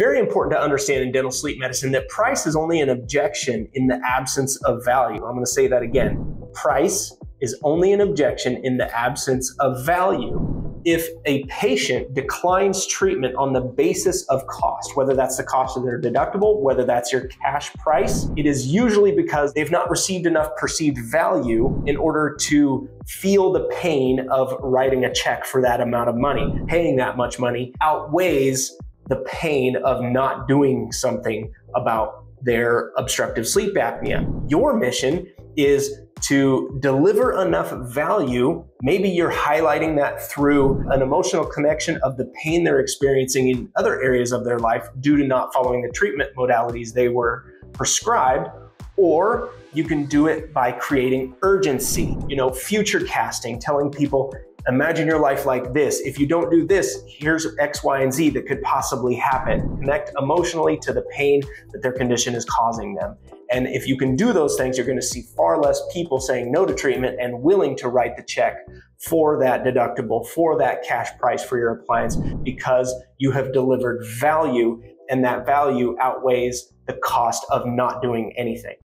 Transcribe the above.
very important to understand in dental sleep medicine that price is only an objection in the absence of value. I'm going to say that again. Price is only an objection in the absence of value. If a patient declines treatment on the basis of cost, whether that's the cost of their deductible, whether that's your cash price, it is usually because they've not received enough perceived value in order to feel the pain of writing a check for that amount of money. Paying that much money outweighs the pain of not doing something about their obstructive sleep apnea. Your mission is to deliver enough value. Maybe you're highlighting that through an emotional connection of the pain they're experiencing in other areas of their life due to not following the treatment modalities they were prescribed, or you can do it by creating urgency, future casting, telling people, imagine your life like this. If you don't do this, here's X, Y, and Z that could possibly happen. Connect emotionally to the pain that their condition is causing them. And if you can do those things, you're going to see far less people saying no to treatment and willing to write the check for that deductible, for that cash price for your appliance, because you have delivered value, and that value outweighs the cost of not doing anything.